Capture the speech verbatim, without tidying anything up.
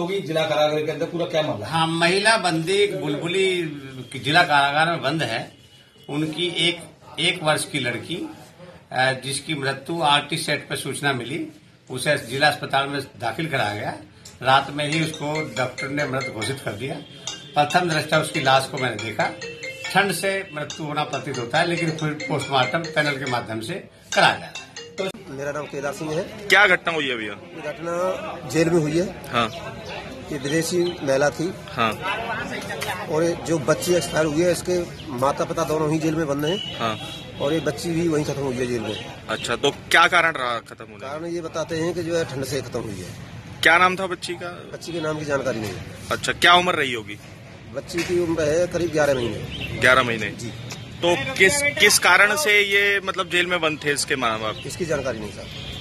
होगी जिला कारागार के अंदर पूरा क्या मामला? हाँ, महिला बंदी बुलबुली जिला कारागार में बंद है। उनकी एक एक वर्ष की लड़की जिसकी मृत्यु आरटी सेट पर सूचना मिली, उसे जिला अस्पताल में दाखिल कराया गया। रात में ही उसको डॉक्टर ने मृत घोषित कर दिया। प्रथम दृष्टया उसकी लाश को मैंने देखा, ठंड से मृत्यु होना प्रतीत होता है, लेकिन फिर पोस्टमार्टम पैनल के माध्यम से कराया जा रहा है। तो मेरा नाम केदार सिंह है। क्या घटना हुई है भैया? घटना जेल में हुई है। हाँ। ये विदेशी महिला थी। हाँ। और जो बच्ची एक्सपायर हुई है, इसके माता पिता दोनों ही जेल में बंद हैं। हाँ। और ये बच्ची भी वहीं खत्म हुई है जेल में। अच्छा, तो क्या कारण रहा खत्म होने? कारण ये बताते हैं कि जो है ठंड से खत्म हुई है। क्या नाम था बच्ची का? बच्ची के नाम की जानकारी नहीं है। अच्छा, क्या उम्र रही होगी? बच्ची की उम्र है करीब ग्यारह महीने। ग्यारह महीने जी। तो किस किस कारण से ये मतलब जेल में बंद थे इसके माँ बाप? इसकी जानकारी नहीं साहब।